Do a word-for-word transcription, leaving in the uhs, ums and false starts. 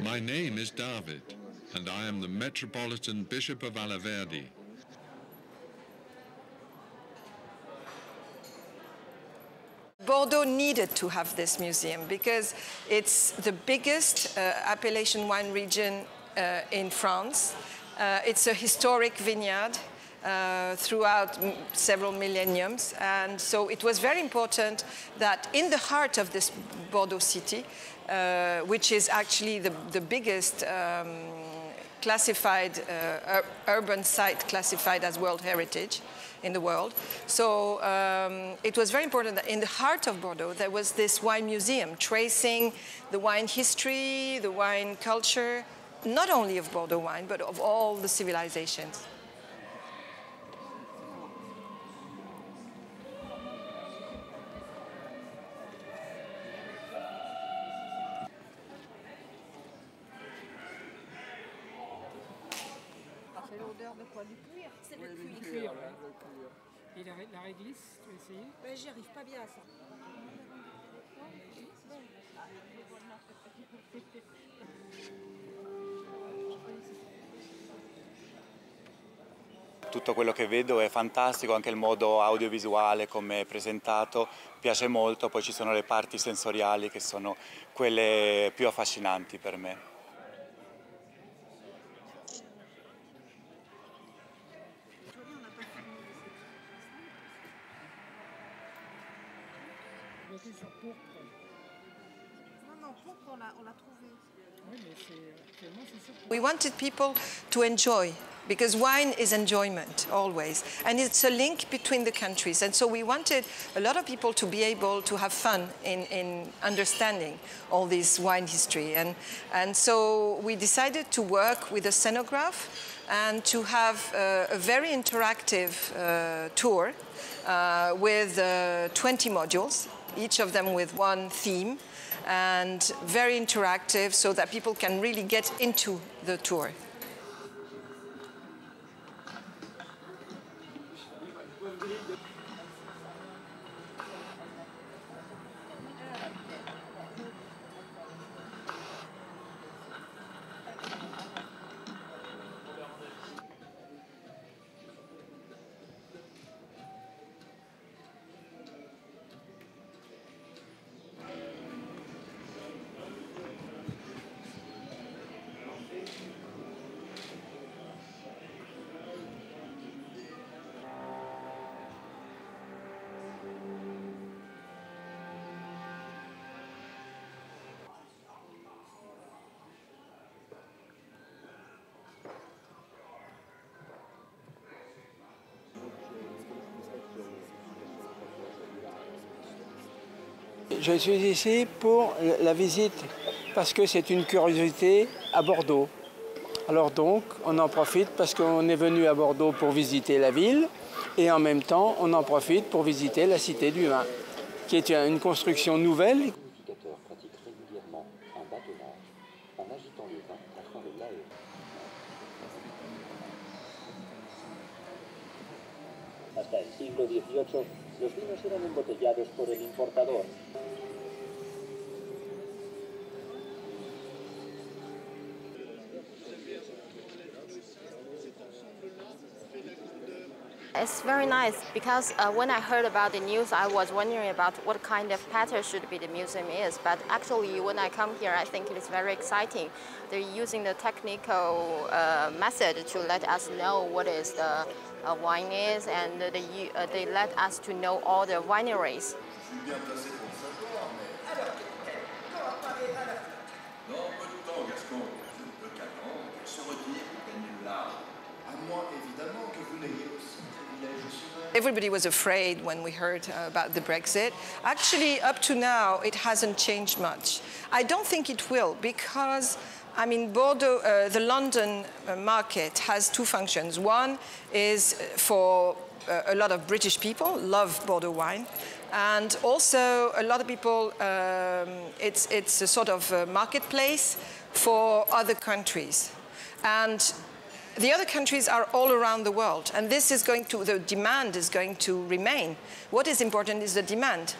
My name is David, and I am the Metropolitan Bishop of Alaverdi. Bordeaux needed to have this museum because it's the biggest uh, appellation wine region uh, in France. Uh, it's a historic vineyard uh, throughout m several millenniums, and so it was very important that in the heart of this Bordeaux city, uh, which is actually the, the biggest um, classified, uh, ur urban site classified as World Heritage in the world. So um, it was very important that in the heart of Bordeaux there was this wine museum tracing the wine history, the wine culture, not only of Bordeaux wine, but of all the civilizations. Tutto quello che vedo è fantastico, anche il modo audiovisuale come è presentato piace molto, poi ci sono le parti sensoriali che sono quelle più affascinanti per me. We wanted people to enjoy, because wine is enjoyment always, and it's a link between the countries, and so we wanted a lot of people to be able to have fun in, in understanding all this wine history, and, and so we decided to work with a scenograph and to have uh, a very interactive uh, tour uh, with uh, twenty modules, each of them with one theme, and very interactive so that people can really get into the tour. Je suis ici pour la visite parce que c'est une curiosité à Bordeaux. Alors donc, on en profite parce qu'on est venu à Bordeaux pour visiter la ville et en même temps, on en profite pour visiter la Cité du Vin, qui est une construction nouvelle. Les viniculteurs pratiquent régulièrement un bâtonnage en agitant le vin afin de l'aérer. Hasta el siglo dieciocho, los vinos eran embotellados por el importador. It's very nice because uh, when I heard about the news, I was wondering about what kind of pattern should be the museum is. But actually, when I come here, I think it is very exciting. They're using the technical uh, method to let us know what is the uh, wine is, and they, uh, they let us to know all the wineries. Everybody was afraid when we heard about the Brexit. Actually, up to now, it hasn't changed much. I don't think it will because, I mean, Bordeaux, uh, the London market has two functions. One is for uh, a lot of British people, love Bordeaux wine. And also, a lot of people, um, it's, it's a sort of a marketplace for other countries. And the other countries are all around the world, and this is going to, the demand is going to remain. What is important is the demand.